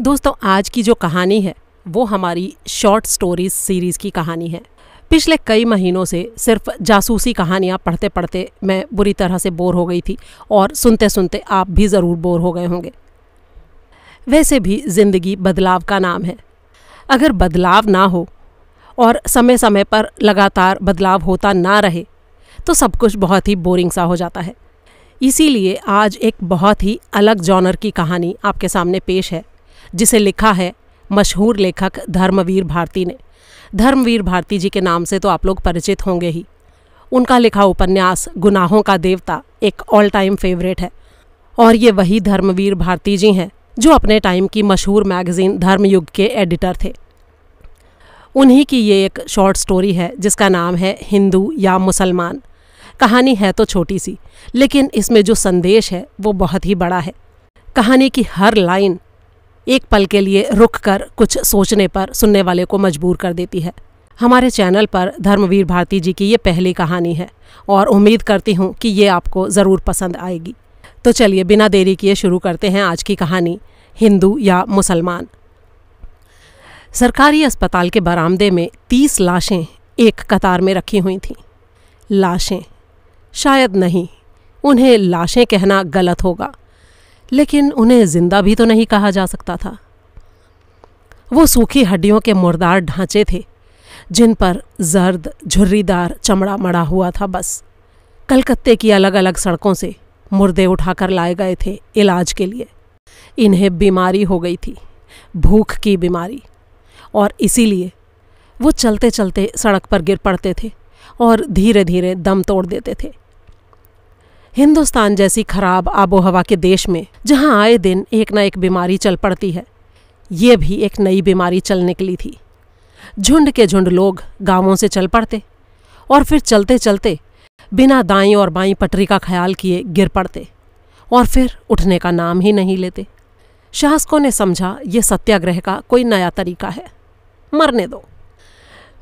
दोस्तों, आज की जो कहानी है वो हमारी शॉर्ट स्टोरीज सीरीज़ की कहानी है। पिछले कई महीनों से सिर्फ जासूसी कहानियाँ पढ़ते पढ़ते मैं बुरी तरह से बोर हो गई थी और सुनते सुनते आप भी ज़रूर बोर हो गए होंगे। वैसे भी ज़िंदगी बदलाव का नाम है। अगर बदलाव ना हो और समय समय पर लगातार बदलाव होता ना रहे तो सब कुछ बहुत ही बोरिंग सा हो जाता है। इसीलिए आज एक बहुत ही अलग जॉनर की कहानी आपके सामने पेश है, जिसे लिखा है मशहूर लेखक धर्मवीर भारती ने। धर्मवीर भारती जी के नाम से तो आप लोग परिचित होंगे ही। उनका लिखा उपन्यास गुनाहों का देवता एक ऑल टाइम फेवरेट है और ये वही धर्मवीर भारती जी हैं जो अपने टाइम की मशहूर मैगज़ीन धर्मयुग के एडिटर थे। उन्हीं की ये एक शॉर्ट स्टोरी है जिसका नाम है हिंदू या मुसलमान। कहानी है तो छोटी सी, लेकिन इसमें जो संदेश है वो बहुत ही बड़ा है। कहानी की हर लाइन एक पल के लिए रुककर कुछ सोचने पर सुनने वाले को मजबूर कर देती है। हमारे चैनल पर धर्मवीर भारती जी की ये पहली कहानी है और उम्मीद करती हूँ कि ये आपको ज़रूर पसंद आएगी। तो चलिए बिना देरी किए शुरू करते हैं आज की कहानी हिंदू या मुसलमान। सरकारी अस्पताल के बरामदे में 30 लाशें एक कतार में रखी हुई थीं। लाशें, शायद नहीं, उन्हें लाशें कहना गलत होगा, लेकिन उन्हें जिंदा भी तो नहीं कहा जा सकता था। वो सूखी हड्डियों के मुर्दार ढांचे थे जिन पर जर्द झुर्रीदार चमड़ा मड़ा हुआ था। बस कलकत्ते की अलग अलग सड़कों से मुर्दे उठाकर लाए गए थे इलाज के लिए। इन्हें बीमारी हो गई थी, भूख की बीमारी, और इसीलिए वो चलते चलते सड़क पर गिर पड़ते थे और धीरे धीरे दम तोड़ देते थे। हिंदुस्तान जैसी खराब आबोहवा के देश में जहां आए दिन एक न एक बीमारी चल पड़ती है, ये भी एक नई बीमारी चल निकली थी। झुंड के झुंड लोग गांवों से चल पड़ते और फिर चलते चलते बिना दाईं और बाईं पटरी का ख्याल किए गिर पड़ते और फिर उठने का नाम ही नहीं लेते। शासकों ने समझा ये सत्याग्रह का कोई नया तरीका है, मरने दो।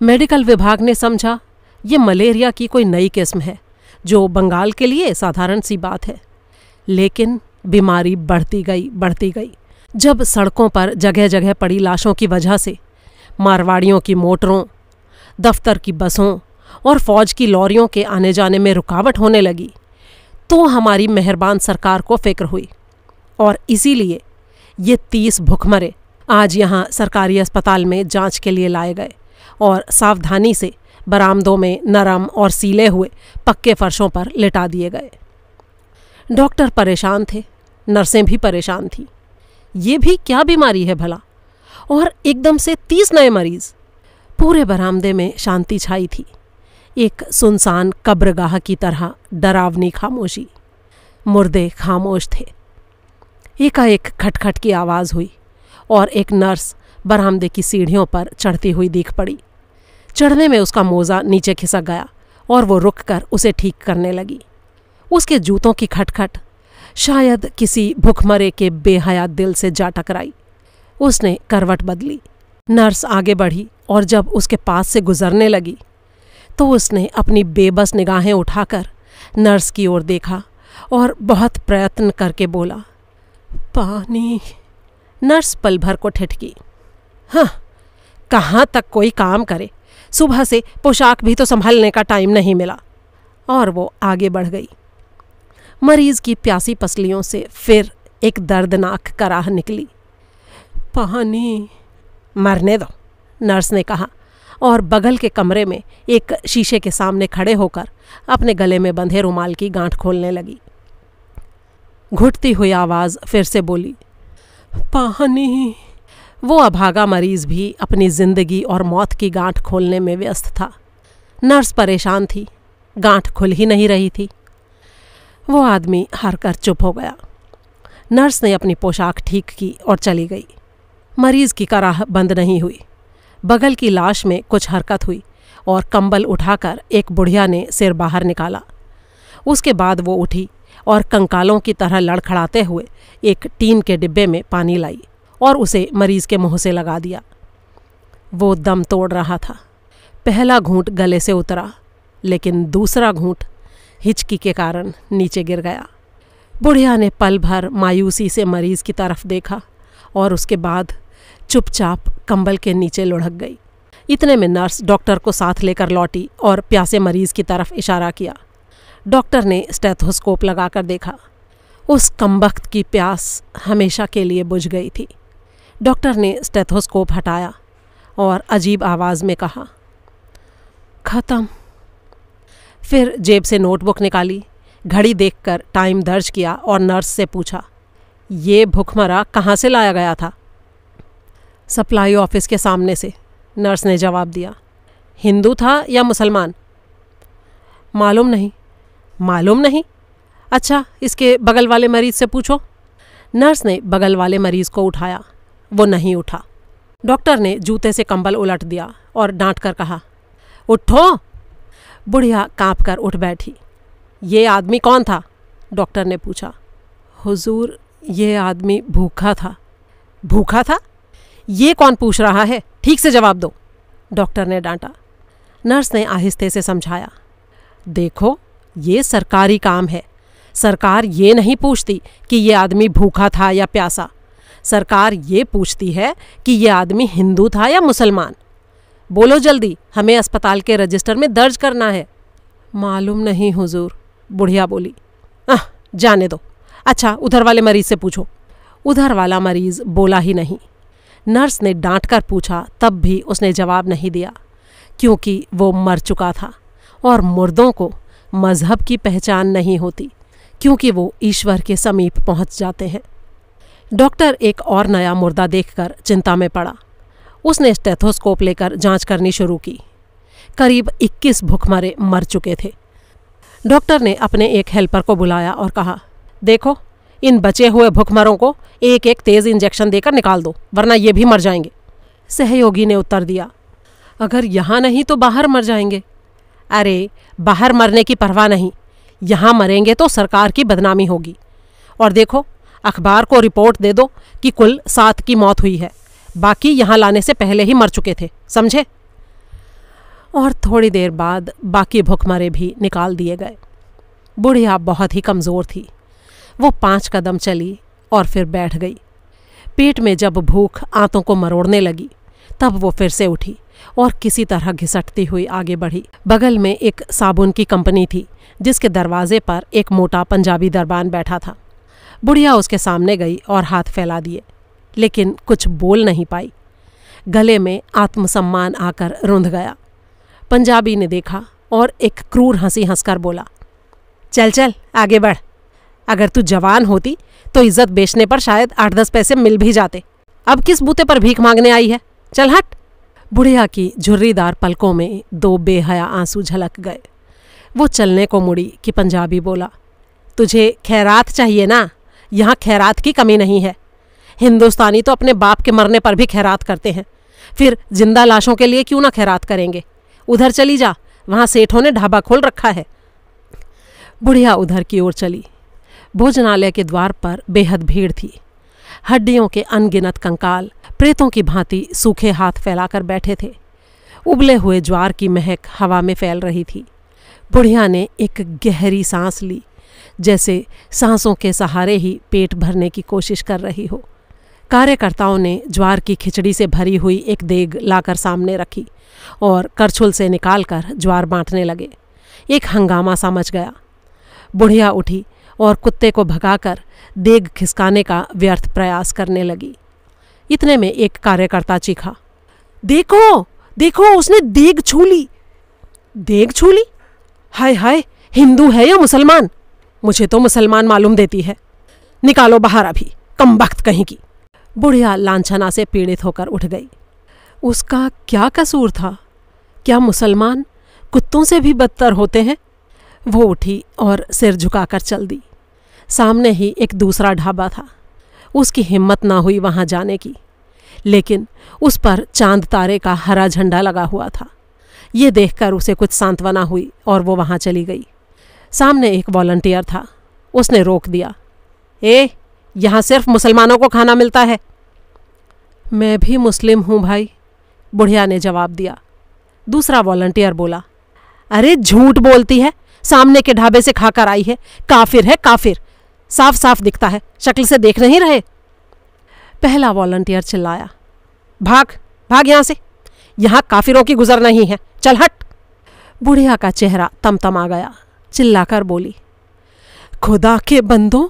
मेडिकल विभाग ने समझा ये मलेरिया की कोई नई किस्म है जो बंगाल के लिए साधारण सी बात है। लेकिन बीमारी बढ़ती गई। जब सड़कों पर जगह जगह पड़ी लाशों की वजह से मारवाड़ियों की मोटरों, दफ्तर की बसों और फौज की लॉरियों के आने जाने में रुकावट होने लगी तो हमारी मेहरबान सरकार को फिक्र हुई और इसीलिए ये 30 भुखमरे आज यहाँ सरकारी अस्पताल में जांच के लिए लाए गए और सावधानी से बरामदों में नरम और सीले हुए पक्के फर्शों पर लिटा दिए गए। डॉक्टर परेशान थे, नर्सें भी परेशान थीं। ये भी क्या बीमारी है भला, और एकदम से 30 नए मरीज। पूरे बरामदे में शांति छाई थी, एक सुनसान कब्रगाह की तरह डरावनी खामोशी। मुर्दे खामोश थे। एकाएक खटखट की आवाज़ हुई और एक नर्स बरामदे की सीढ़ियों पर चढ़ती हुई दिख पड़ी। चढ़ने में उसका मोज़ा नीचे खिसक गया और वो रुककर उसे ठीक करने लगी। उसके जूतों की खटखट शायद किसी भुखमरे के बेहया दिल से जा टकराई। उसने करवट बदली। नर्स आगे बढ़ी और जब उसके पास से गुजरने लगी तो उसने अपनी बेबस निगाहें उठाकर नर्स की ओर देखा और बहुत प्रयत्न करके बोला, पानी। नर्स पल भर को ठिठकी। हाँ, कहाँ तक कोई काम करे, सुबह से पोशाक भी तो संभालने का टाइम नहीं मिला। और वो आगे बढ़ गई। मरीज की प्यासी पसलियों से फिर एक दर्दनाक कराह निकली। पानी। मरने दो, नर्स ने कहा और बगल के कमरे में एक शीशे के सामने खड़े होकर अपने गले में बंधे रुमाल की गांठ खोलने लगी। घुटती हुई आवाज़ फिर से बोली, पानी। वो अभागा मरीज भी अपनी जिंदगी और मौत की गांठ खोलने में व्यस्त था। नर्स परेशान थी, गांठ खुल ही नहीं रही थी। वो आदमी हार कर चुप हो गया। नर्स ने अपनी पोशाक ठीक की और चली गई। मरीज की कराह बंद नहीं हुई। बगल की लाश में कुछ हरकत हुई और कंबल उठाकर एक बुढ़िया ने सिर बाहर निकाला। उसके बाद वो उठी और कंकालों की तरह लड़खड़ाते हुए एक टीन के डिब्बे में पानी लाई और उसे मरीज के मुंह से लगा दिया। वो दम तोड़ रहा था। पहला घूंट गले से उतरा, लेकिन दूसरा घूंट हिचकी के कारण नीचे गिर गया। बुढ़िया ने पल भर मायूसी से मरीज की तरफ देखा और उसके बाद चुपचाप कंबल के नीचे लुढ़क गई। इतने में नर्स डॉक्टर को साथ लेकर लौटी और प्यासे मरीज की तरफ इशारा किया। डॉक्टर ने स्टेथोस्कोप लगाकर देखा। उस कमबख्त की प्यास हमेशा के लिए बुझ गई थी। डॉक्टर ने स्टेथोस्कोप हटाया और अजीब आवाज़ में कहा, ख़त्म। फिर जेब से नोटबुक निकाली, घड़ी देखकर टाइम दर्ज किया और नर्स से पूछा, ये भूखमरा कहाँ से लाया गया था? सप्लाई ऑफिस के सामने से, नर्स ने जवाब दिया। हिंदू था या मुसलमान? मालूम नहीं। मालूम नहीं? अच्छा, इसके बगल वाले मरीज़ से पूछो। नर्स ने बगल वाले मरीज़ को उठाया, वो नहीं उठा। डॉक्टर ने जूते से कंबल उलट दिया और डांट कर कहा, उठो। बुढ़िया काँप कर उठ बैठी। ये आदमी कौन था? डॉक्टर ने पूछा। हुजूर, ये आदमी भूखा था। भूखा था? ये कौन पूछ रहा है? ठीक से जवाब दो, डॉक्टर ने डांटा। नर्स ने आहिस्ते से समझाया, देखो, ये सरकारी काम है। सरकार ये नहीं पूछती कि ये आदमी भूखा था या प्यासा। सरकार ये पूछती है कि ये आदमी हिंदू था या मुसलमान। बोलो जल्दी, हमें अस्पताल के रजिस्टर में दर्ज करना है। मालूम नहीं हुजूर, बुढ़िया बोली। जाने दो। अच्छा, उधर वाले मरीज़ से पूछो। उधर वाला मरीज़ बोला ही नहीं। नर्स ने डांट कर पूछा, तब भी उसने जवाब नहीं दिया, क्योंकि वो मर चुका था और मुर्दों को मजहब की पहचान नहीं होती, क्योंकि वो ईश्वर के समीप पहुंच जाते हैं। डॉक्टर एक और नया मुर्दा देखकर चिंता में पड़ा। उसने स्टेथोस्कोप लेकर जांच करनी शुरू की। करीब 21 भूखमरे मर चुके थे। डॉक्टर ने अपने एक हेल्पर को बुलाया और कहा, देखो, इन बचे हुए भूखमरों को एक एक तेज़ इंजेक्शन देकर निकाल दो, वरना ये भी मर जाएंगे। सहयोगी ने उत्तर दिया, अगर यहाँ नहीं तो बाहर मर जाएंगे। अरे, बाहर मरने की परवाह नहीं, यहाँ मरेंगे तो सरकार की बदनामी होगी। और देखो, अखबार को रिपोर्ट दे दो कि कुल 7 की मौत हुई है, बाकी यहाँ लाने से पहले ही मर चुके थे, समझे? और थोड़ी देर बाद बाकी भूखमरे भी निकाल दिए गए। बुढ़िया बहुत ही कमज़ोर थी। वो 5 कदम चली और फिर बैठ गई। पेट में जब भूख आंतों को मरोड़ने लगी, तब वो फिर से उठी और किसी तरह घिसटती हुई आगे बढ़ी। बगल में एक साबुन की कंपनी थी, जिसके दरवाजे पर एक मोटा पंजाबी दरबान बैठा था। बुढ़िया उसके सामने गई और हाथ फैला दिए, लेकिन कुछ बोल नहीं पाई। गले में आत्मसम्मान आकर रुंध गया। पंजाबी ने देखा और एक क्रूर हंसी हंसकर बोला, चल चल आगे बढ़, अगर तू जवान होती तो इज्जत बेचने पर शायद 8-10 पैसे मिल भी जाते। अब किस बूते पर भीख मांगने आई है? चल हट। बुढ़िया की झुर्रीदार पलकों में 2 बेहया आंसू झलक गए। वो चलने को मुड़ी कि पंजाबी बोला, तुझे खैरात चाहिए ना? यहाँ खैरात की कमी नहीं है। हिंदुस्तानी तो अपने बाप के मरने पर भी खैरात करते हैं, फिर जिंदा लाशों के लिए क्यों ना खैरात करेंगे? उधर चली जा, वहाँ सेठों ने ढाबा खोल रखा है। बुढ़िया उधर की ओर चली। भोजनालय के द्वार पर बेहद भीड़ थी। हड्डियों के अनगिनत कंकाल प्रेतों की भांति सूखे हाथ फैलाकर बैठे थे। उबले हुए ज्वार की महक हवा में फैल रही थी। बुढ़िया ने एक गहरी सांस ली, जैसे सांसों के सहारे ही पेट भरने की कोशिश कर रही हो। कार्यकर्ताओं ने ज्वार की खिचड़ी से भरी हुई एक देग लाकर सामने रखी और करछुल से निकालकर ज्वार बांटने लगे। एक हंगामा सा मच गया। बुढ़िया उठी और कुत्ते को भगाकर देग खिसकाने का व्यर्थ प्रयास करने लगी। इतने में एक कार्यकर्ता चीखा, देखो देखो, उसने देग छू ली। देग छू ली? हाय हाय, हिंदू है या मुसलमान? मुझे तो मुसलमान मालूम देती है। निकालो बाहर अभी, कमबख्त कहीं की। बुढ़िया लांछना से पीड़ित होकर उठ गई। उसका क्या कसूर था? क्या मुसलमान कुत्तों से भी बदतर होते हैं? वो उठी और सिर झुकाकर चल दी। सामने ही एक दूसरा ढाबा था। उसकी हिम्मत ना हुई वहाँ जाने की, लेकिन उस पर चांद तारे का हरा झंडा लगा हुआ था। ये देखकर उसे कुछ सांत्वना हुई और वो वहाँ चली गई। सामने एक वॉलंटियर था। उसने रोक दिया, ए, यहाँ सिर्फ मुसलमानों को खाना मिलता है। मैं भी मुस्लिम हूँ भाई, बुढ़िया ने जवाब दिया। दूसरा वॉलंटियर बोला, अरे झूठ बोलती है, सामने के ढाबे से खाकर आई है। काफिर है काफिर, साफ साफ दिखता है, शक्ल से देख नहीं रहे। पहला वॉलंटियर चिल्लाया, भाग भाग यहां से, यहां काफिरों की गुजर नहीं है, चल हट। बुढ़िया का चेहरा तमतमा गया। चिल्लाकर बोली, खुदा के बंदों,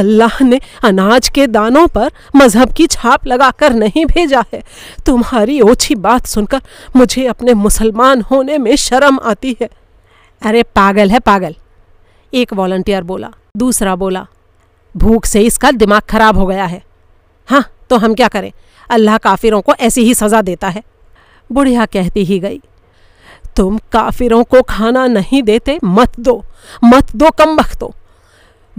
अल्लाह ने अनाज के दानों पर मजहब की छाप लगाकर नहीं भेजा है। तुम्हारी ओछी बात सुनकर मुझे अपने मुसलमान होने में शर्म आती है। अरे पागल है पागल, एक वॉलंटियर बोला। दूसरा बोला, भूख से इसका दिमाग खराब हो गया है। हाँ तो हम क्या करें, अल्लाह काफिरों को ऐसी ही सज़ा देता है। बुढ़िया कहती ही गई, तुम काफिरों को खाना नहीं देते, मत दो कमबख्तो।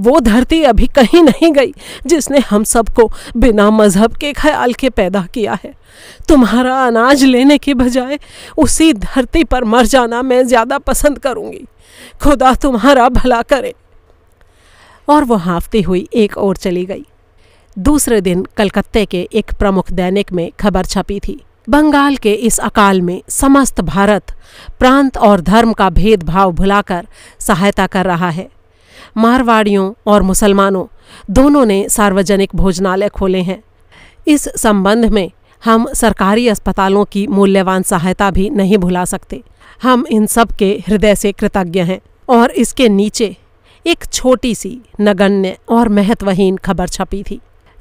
वो धरती अभी कहीं नहीं गई जिसने हम सबको बिना मजहब के ख्याल के पैदा किया है। तुम्हारा अनाज लेने के बजाय उसी धरती पर मर जाना मैं ज़्यादा पसंद करूँगी। खुदा तुम्हारा भला करे। और वो हाँफती हुई एक ओर चली गई। दूसरे दिन कलकत्ते के एक प्रमुख दैनिक में खबर छपी थी, बंगाल के इस अकाल में समस्त भारत प्रांत और धर्म का भेदभाव भुलाकर सहायता कर रहा है। मारवाड़ियों और मुसलमानों दोनों ने सार्वजनिक भोजनालय खोले हैं। इस संबंध में हम सरकारी अस्पतालों की मूल्यवान सहायता भी नहीं भुला सकते। हम इन सब के हृदय से कृतज्ञ हैं। और इसके नीचे एक छोटी सी नगण्य और महत्वहीन खबर छपी थी,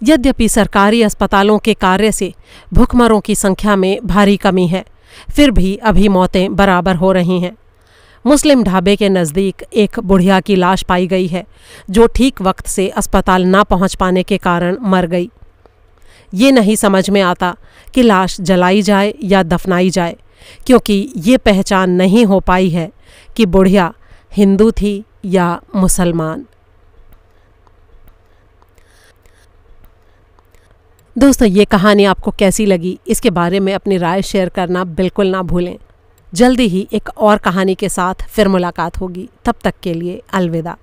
यद्यपि सरकारी अस्पतालों के कार्य से भूखमरों की संख्या में भारी कमी है, फिर भी अभी मौतें बराबर हो रही हैं। मुस्लिम ढाबे के नज़दीक एक बुढ़िया की लाश पाई गई है, जो ठीक वक्त से अस्पताल ना पहुंच पाने के कारण मर गई। ये नहीं समझ में आता कि लाश जलाई जाए या दफनाई जाए, क्योंकि ये पहचान नहीं हो पाई है कि बुढ़िया हिंदू थी या मुसलमान। दोस्तों, ये कहानी आपको कैसी लगी, इसके बारे में अपनी राय शेयर करना बिल्कुल ना भूलें। जल्दी ही एक और कहानी के साथ फिर मुलाकात होगी। तब तक के लिए अलविदा।